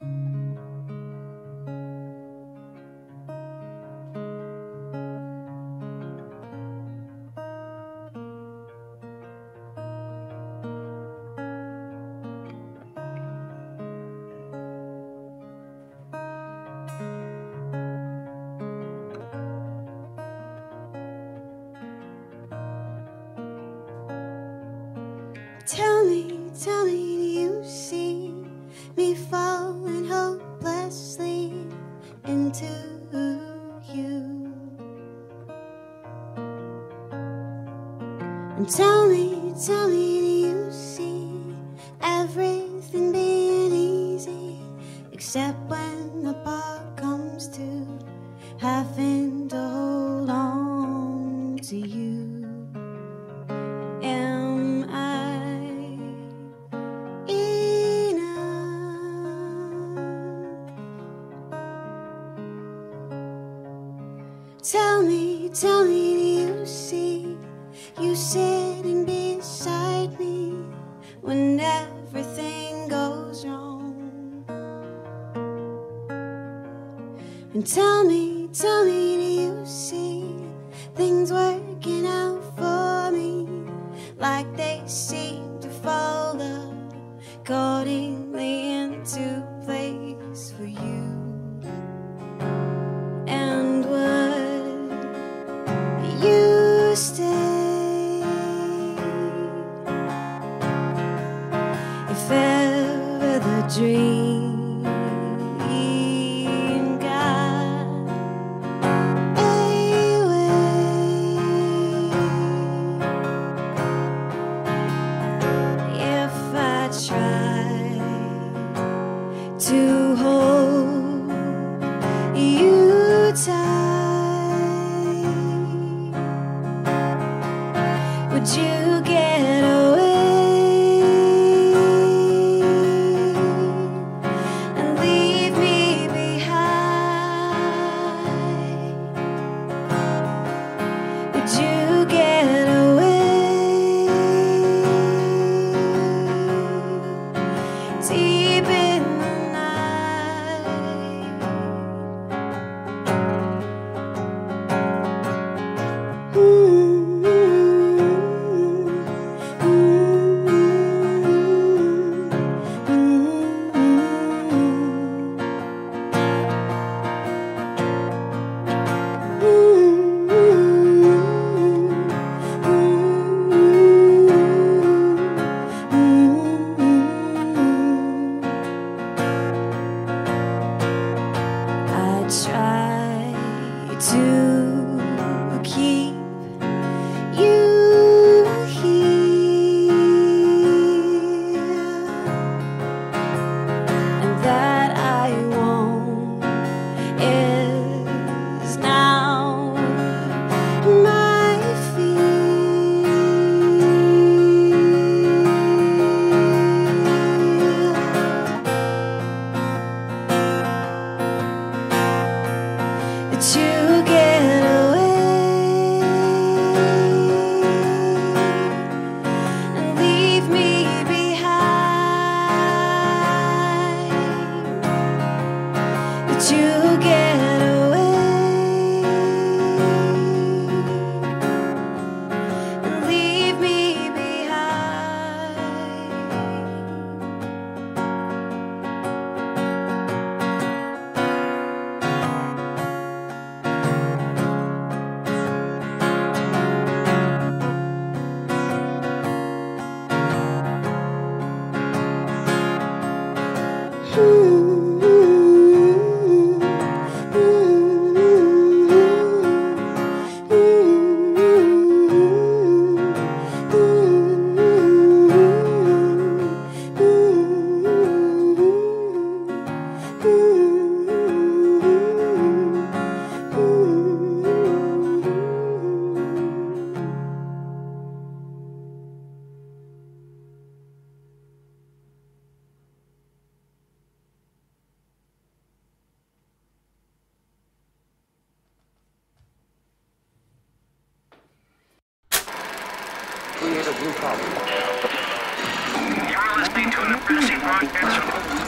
Tell me, do you see me falling hopelessly into you? And tell me, do you see everything being easy except when the part comes to having to hold on to you? Tell me, do you see you sitting beside me when everything goes wrong? And tell me, do you see things working out for me like they seem to fall accordingly into place for you? If ever the dream got away, if I try to hold you tight, would you get away? To keep you here, and that I want is now my fear. It's you. You get away and leave me behind. Blue collar. You're listening to an emergency broadcast.